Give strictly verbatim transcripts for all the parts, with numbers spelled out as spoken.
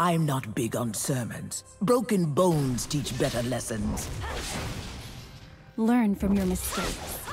I'm not big on sermons. Broken bones teach better lessons. Learn from your mistakes.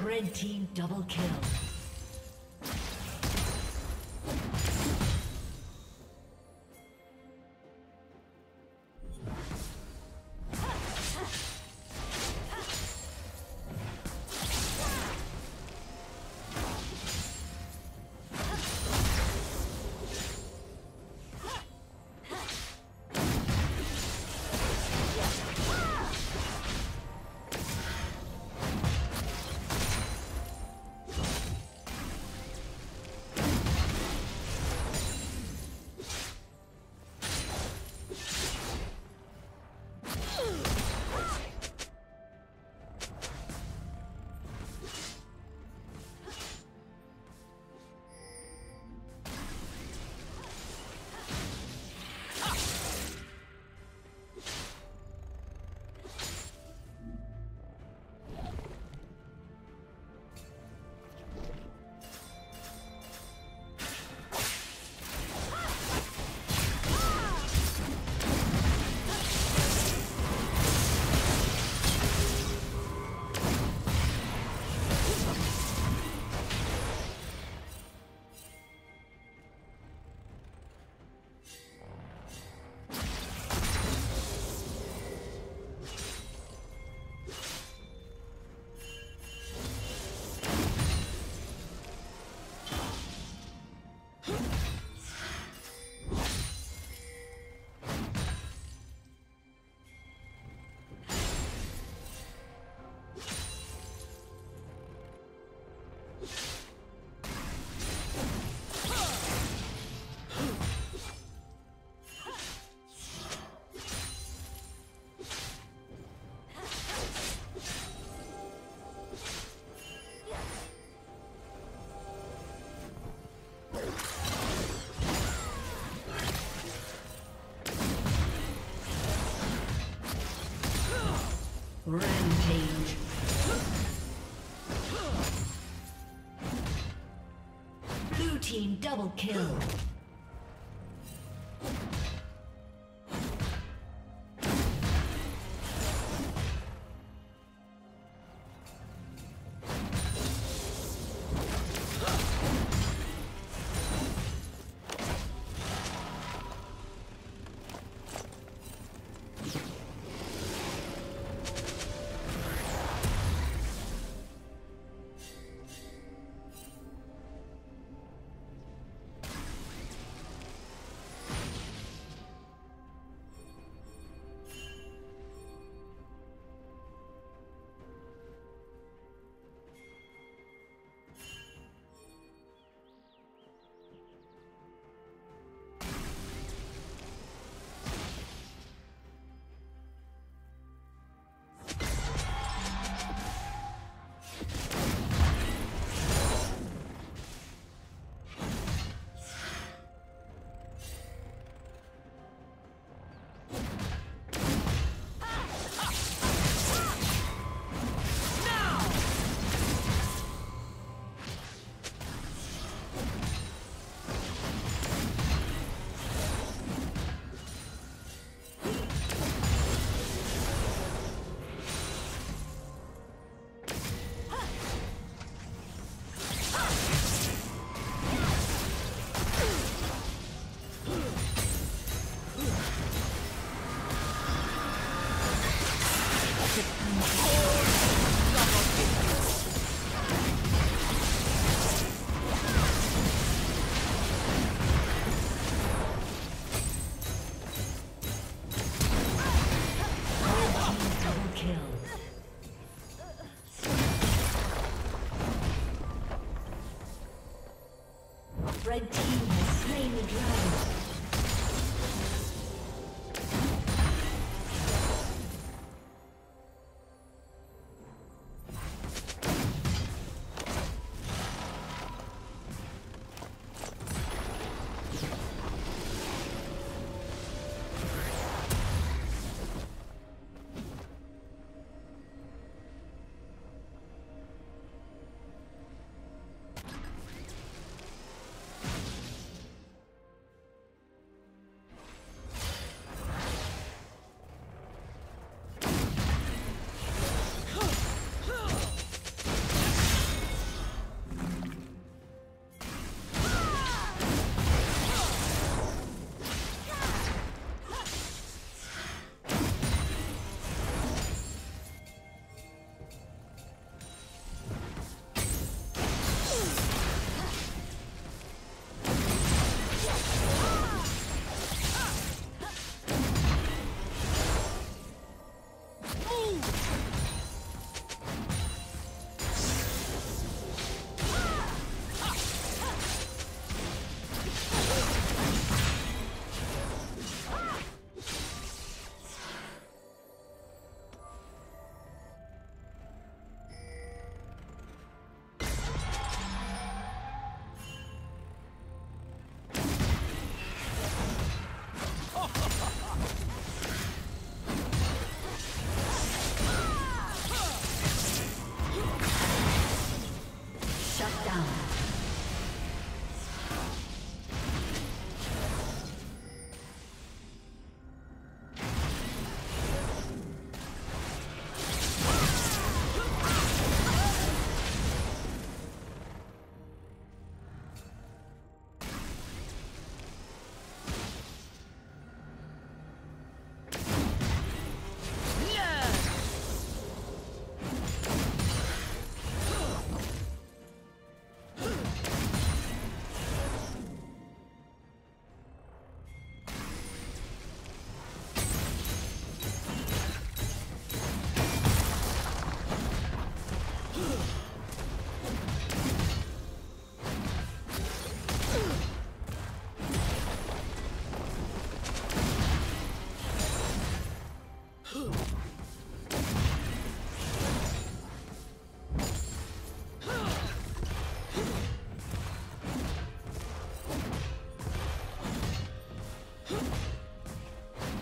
Red team double kill. Rampage. Blue team double kill. Red team has slain the dragon.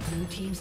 Blue team's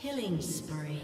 Killing spree.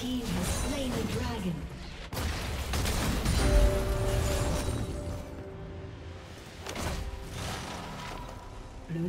He has slain a dragon. Blue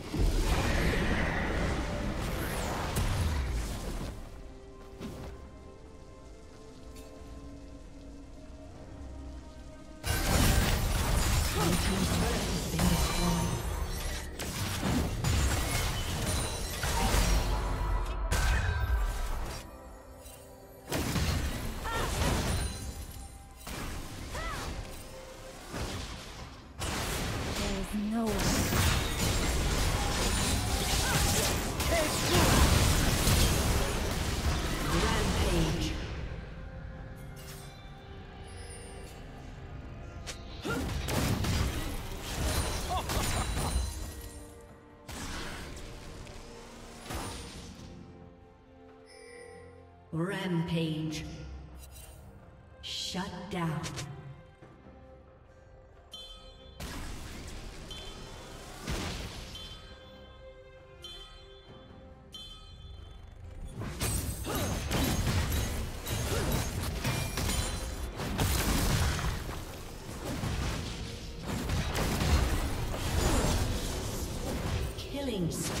Blue team's turret has been destroyed. Rampage. Shut down. Killing spree.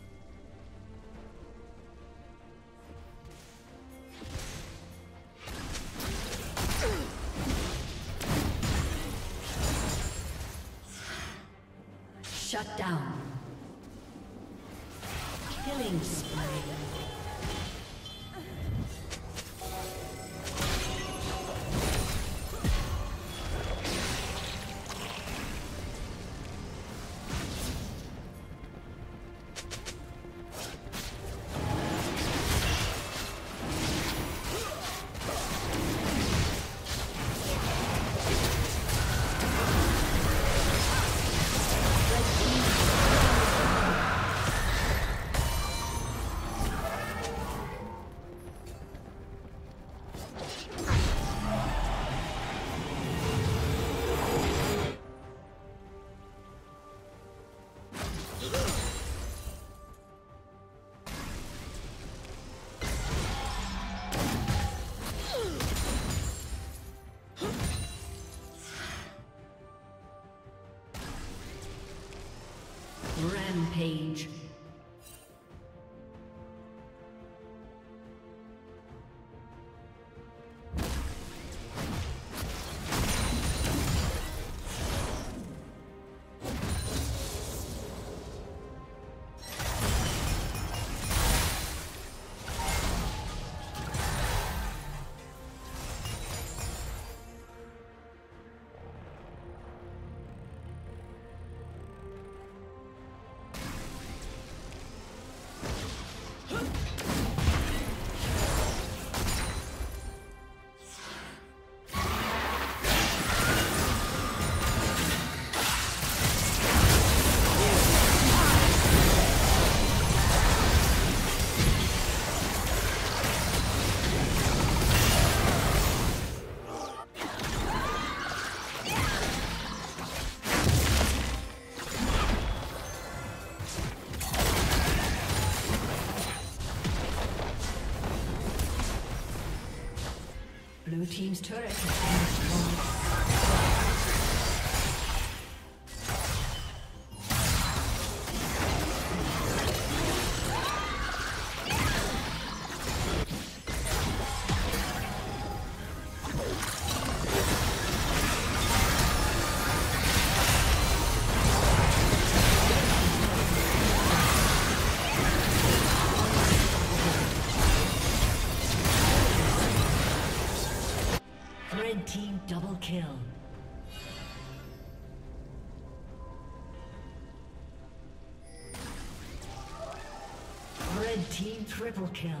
Shut down. Killing spree. Blue team's turret has been destroyed. Double kill. Red team triple kill.